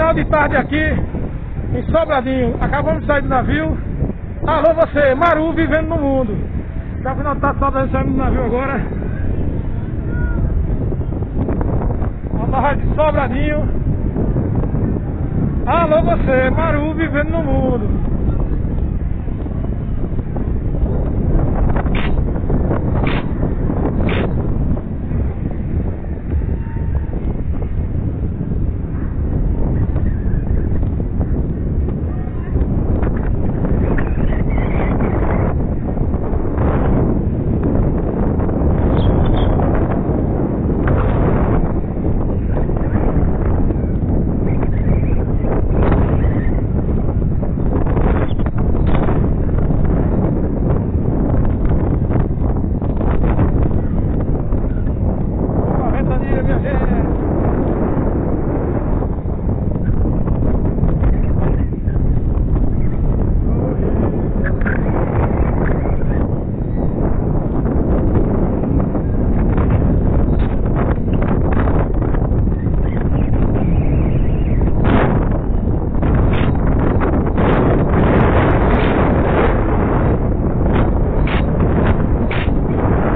final de tarde aqui em Sobradinho. Acabamos de sair do navio. Alô você, Maru Vivendo no Mundo. Já final de tarde, Sobradinho, saindo do navio agora. A barra de Sobradinho. Alô você, Maru Vivendo no Mundo.